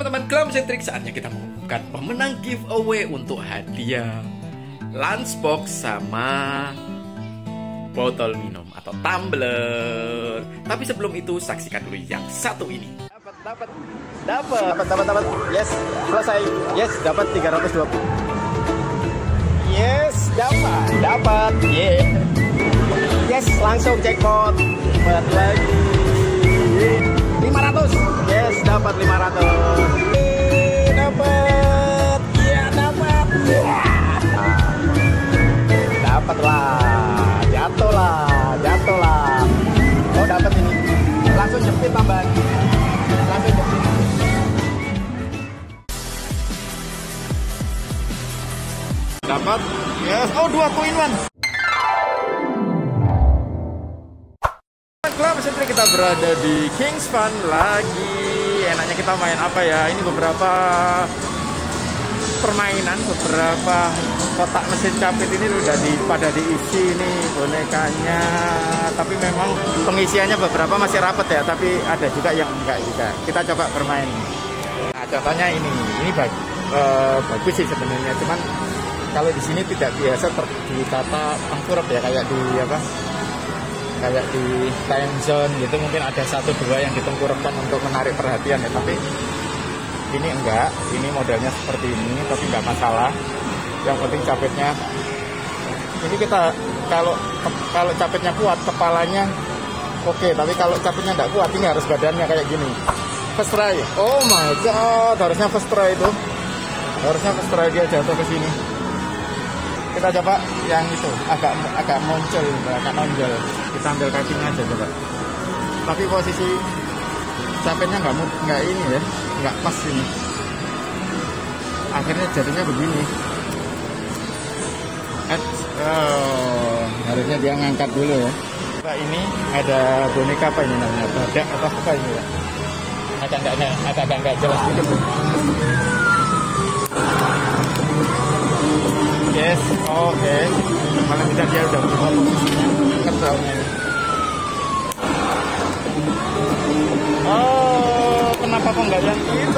teman-teman Claw Machine Tricks, saatnya kita mengumumkan pemenang giveaway untuk hadiah lunchbox sama botol minum atau tumbler. Tapi sebelum itu saksikan dulu yang satu ini. Dapat. Yes, selesai. Yes, dapat 320. Yes, dapat. Yeah. Yes, langsung jackpot. Dapat lagi. 500. Yes, dapat 500. Dapat. Ya, dapat. Dapatlah. Jatuhlah. Oh, dapat ini. Langsung jepit tambahan. Dapat. Yes. Oh, 2 koin. Claw Machine Tricks, kita berada di Kingsman lagi. Enaknya kita main apa ya? Ini beberapa permainan, beberapa kotak mesin capit ini udah pada diisi nih bonekanya. Tapi memang pengisiannya beberapa masih rapet ya, tapi ada juga yang enggak juga. Kita coba bermain. Nah, contohnya ini bagus sih sebenarnya, cuman kalau di sini tidak biasa ditata angkurat ya, kayak di Timezone gitu, mungkin ada 1-2 yang ditengkurapkan untuk menarik perhatian ya. Tapi ini enggak, ini modelnya seperti ini, tapi enggak masalah. Yang penting capitnya. Ini kita kalau capitnya kuat, kepalanya oke, tapi kalau capitnya enggak kuat, ini harus badannya kayak gini. First try. Oh my god, harusnya first try itu. Harusnya first try dia jatuh ke sini. Kita coba yang itu agak muncul, agak nonjol. Kita ambil kakinya aja coba. Tapi posisi capitnya nggak ini ya, nggak pas ini. Akhirnya jatuhnya begini. Harusnya dia ngangkat dulu ya. Nah, ini ada boneka apa ini namanya? Badak atau apa ini ya? Agak nggak jelas gitu. Yes, oke. Malah kita dia udah berubah posisinya. Kesalnya. Oh, kenapa kok nggak yang itu?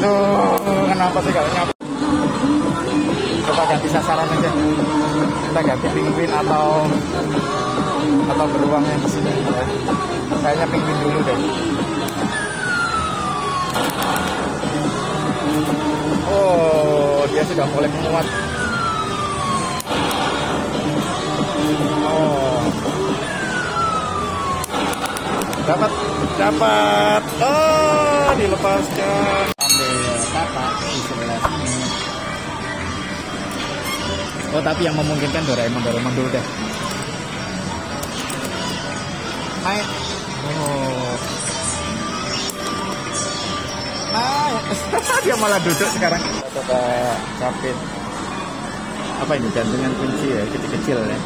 Duh, kenapa sih nggak nyapa? Kita ganti sasaran aja. Kita ganti penguin atau beruang yang di sini. Ya. Kayaknya penguin dulu deh. Oh, dia sudah mulai menguat. Oh, dapat. Oh, dilepaskan. Ambil kata di sebelah sini. Oh, tapi yang memungkinkan Doraemon dulu deh. Naik. Oh. Dia malah duduk sekarang. Kita coba capit apa ini, gantungan kunci ya, kecil-kecil ya.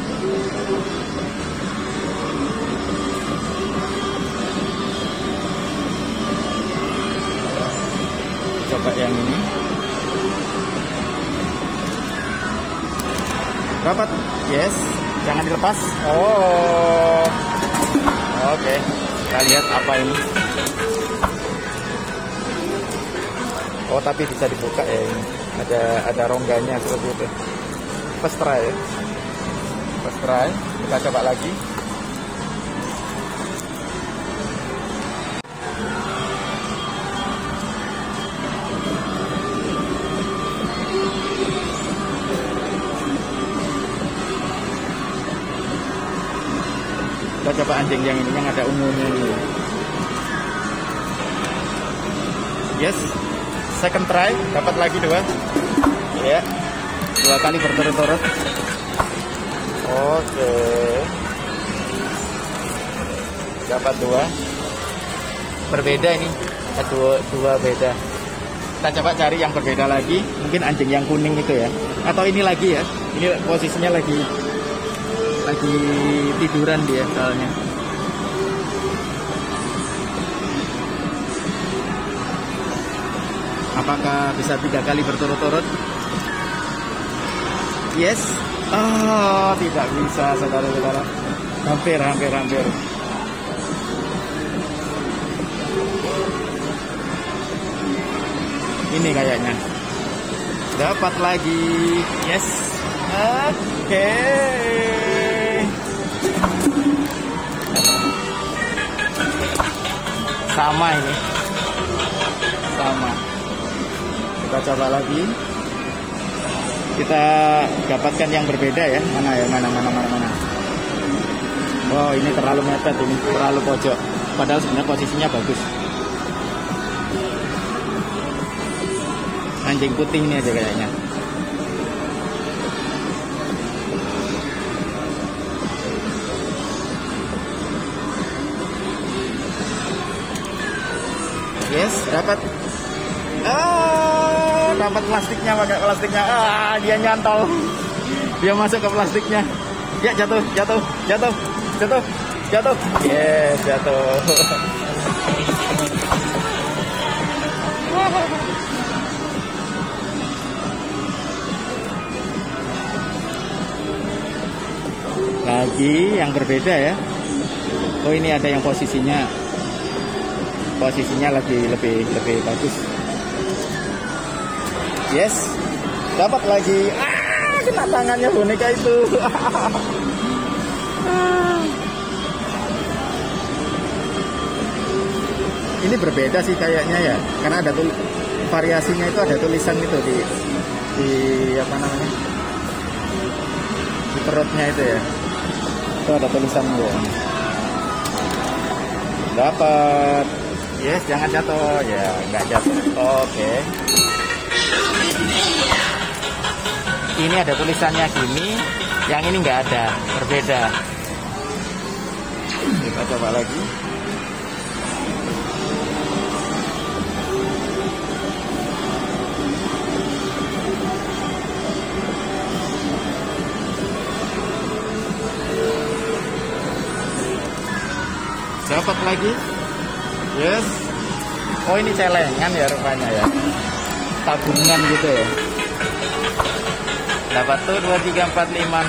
Coba yang ini. Dapat. Yes, jangan dilepas. Oh. Oke. Kita lihat apa ini. Oh, tapi bisa dibuka ya, ini ada rongganya seperti itu. First try, kita coba lagi. Kita coba anjing yang ini yang ada ungunya ini. Yes. Second try, dapat lagi 2. Ya. 2 kali berturut-turut. Oke. Dapat 2. Berbeda ini. Dua beda. Kita coba cari yang berbeda lagi. Mungkin anjing yang kuning itu ya. Atau ini lagi ya. Ini posisinya lagi tiduran dia soalnya. Apakah bisa 3 kali berturut-turut? Yes. Oh, tidak bisa, saudara-saudara. Hampir. Ini kayaknya. Dapat lagi. Yes. Oke. Sama ini. Sama. Kita coba lagi. Kita dapatkan yang berbeda ya. Mana ya? Mana. Wow, ini terlalu mepet, ini terlalu pojok. Padahal sebenarnya posisinya bagus. Anjing putih ini aja kayaknya. Yes, dapat. Ah, dapat plastiknya, pakai plastiknya. Ah, dia nyantol. Dia masuk ke plastiknya. Ya, jatuh. Yes, jatuh. Lagi yang berbeda ya. Oh, ini ada yang posisinya lebih bagus. Yes, dapat lagi. Ah, kena tangannya boneka itu. Ini berbeda sih kayaknya ya, karena ada variasinya itu, ada tulisan itu di apa namanya, di perutnya itu ya, itu ada tulisan loh. Dapat. Yes, jangan jatuh ya, nggak jatuh. Oke. Ini ada tulisannya gini, yang ini nggak ada, berbeda. Kita coba lagi. Dapat lagi. Yes. Oh, ini celengan ya rupanya ya. Tabungan gitu ya. Dapat tuh 2, 3, 4, 5,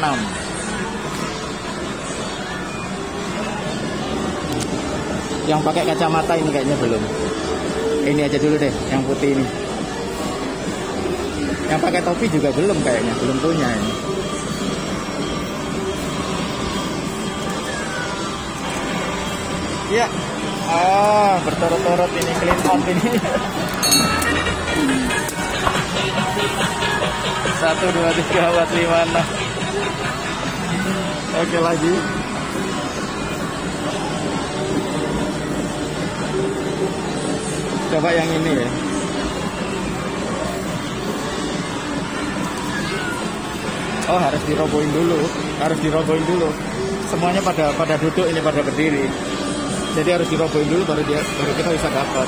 6. Yang pakai kacamata ini kayaknya belum. Ini aja dulu deh, yang putih ini. Yang pakai topi juga belum kayaknya, belum punya ini. Ya, berturut-turut ini, clean up ini. 1, 2, 3, 4, 5, 6. Oke, lagi. Coba yang ini ya. Oh, harus dirobohin dulu. Semuanya pada duduk, ini pada berdiri. Jadi harus dirobohin dulu baru kita bisa dapat.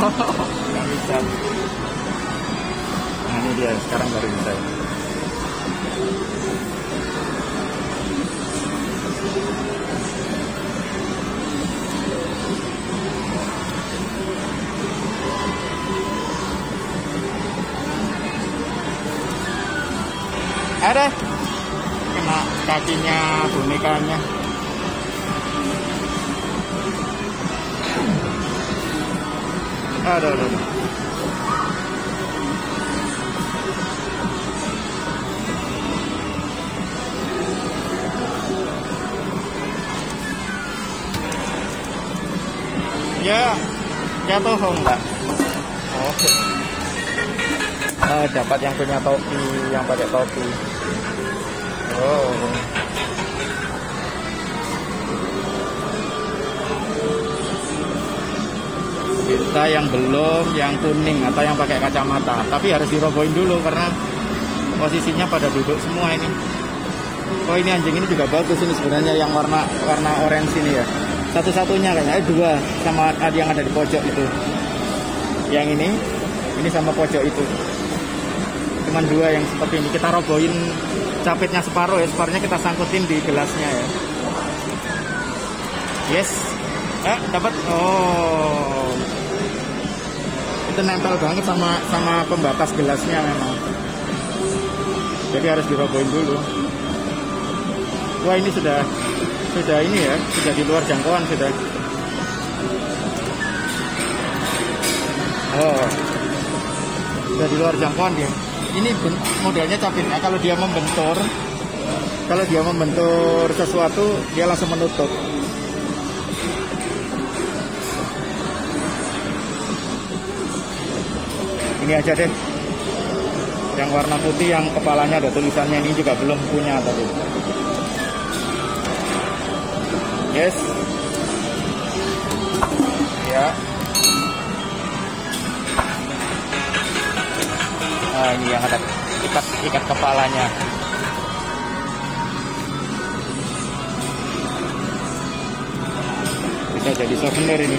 Nggak bisa. Nah, ini dia sekarang baru bisa. Ada kena kakinya bonekanya. Ada. Ya, jatuh enggak? Oke. Dapat yang punya topi, yang pakai topi. Oh. Kita yang belum, yang kuning atau yang pakai kacamata. Tapi harus dirobohin dulu karena posisinya pada duduk semua ini. Oh, ini anjing ini juga bagus ini sebenarnya, yang warna orange ini ya. Satu-satunya kayaknya, 2 sama yang ada di pojok itu. Yang ini sama pojok itu. Cuman 2 yang seperti ini. Kita robohin capitnya separuh ya, separuhnya kita sangkutin di gelasnya ya. Yes. Dapat. Oh. Itu nempel banget sama pembatas gelasnya memang. Jadi harus dirobohin dulu. Wah, ini sudah ini ya, sudah di luar jangkauan sudah. Oh. Sudah di luar jangkauan dia. Ini modelnya capitnya kalau dia membentur. Kalau dia membentur sesuatu, dia langsung menutup. Ini aja deh, yang warna putih yang kepalanya ada tulisannya, ini juga belum punya tadi. Yes. Ya. Nah, ini yang ada ikat kepalanya. Jadi souvenir ini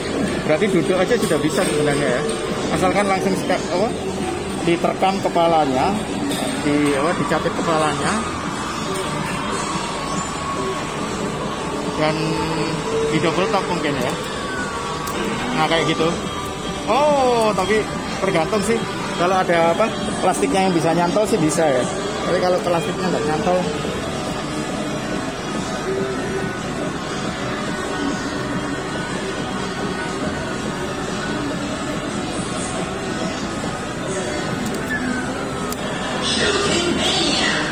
berarti duduk aja sudah bisa sebenarnya ya, asalkan langsung diterkam kepalanya, dicapit kepalanya, dan di double tap mungkin ya. Nah kayak gitu. Oh, tapi tergantung sih, kalau ada plastiknya yang bisa nyantol sih bisa ya, tapi kalau plastiknya nggak nyantol.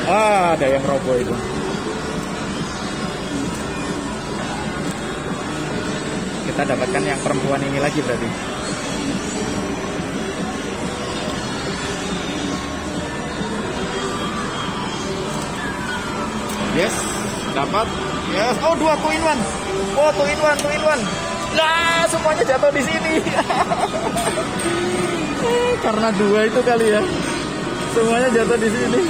Ah, ada yang roboh itu. Kita dapatkan yang perempuan ini lagi berarti. Yes, dapat. Yes, oh 2 2 in 1. Oh 2 in 1, 2 in 1. Nah, semuanya jatuh di sini. Karena 2 itu kali ya. Semuanya jatuh di sini.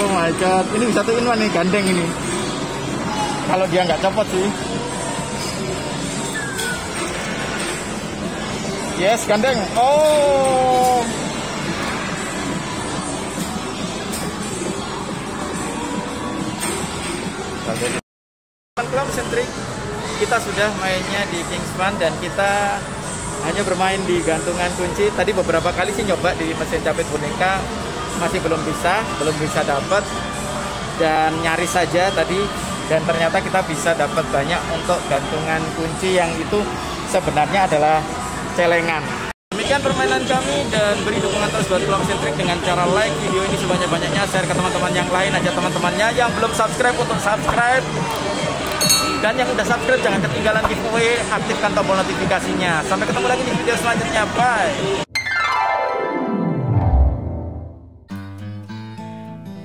Oh my god, ini 1 in 1 nih, gandeng ini. Kalau dia nggak copot sih. Yes, gandeng. Oh. Claw Machine Tricks. Kita sudah mainnya di Kingsman dan kita hanya bermain di gantungan kunci. Tadi beberapa kali sih nyoba di mesin capit boneka. Masih belum bisa dapat dan nyaris saja tadi, dan ternyata kita bisa dapat banyak untuk gantungan kunci yang itu sebenarnya adalah celengan. Demikian permainan kami, dan beri dukungan terus buat Claw Machine Tricks dengan cara like video ini sebanyak-banyaknya, share ke teman-teman yang lain, ajak teman-temannya yang belum subscribe untuk subscribe, dan yang udah subscribe jangan ketinggalan giveaway, aktifkan tombol notifikasinya. Sampai ketemu lagi di video selanjutnya, bye.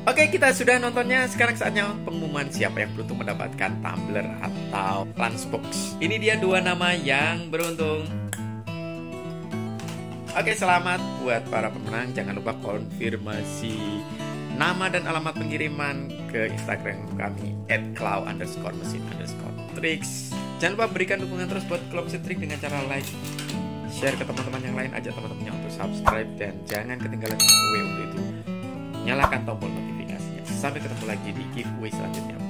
Oke, kita sudah nontonnya. Sekarang saatnya pengumuman siapa yang beruntung mendapatkan tumbler atau lunchbox. Ini dia 2 nama yang beruntung. Oke, selamat buat para pemenang. Jangan lupa konfirmasi nama dan alamat pengiriman ke Instagram kami @claw_machine_tricks. Jangan lupa berikan dukungan terus buat Claw Machine Tricks dengan cara like, share ke teman-teman yang lain, ajak teman-temannya untuk subscribe, dan jangan ketinggalan giveaway untuk itu. Nyalakan tombol notifikasinya. Sampai ketemu lagi di giveaway selanjutnya.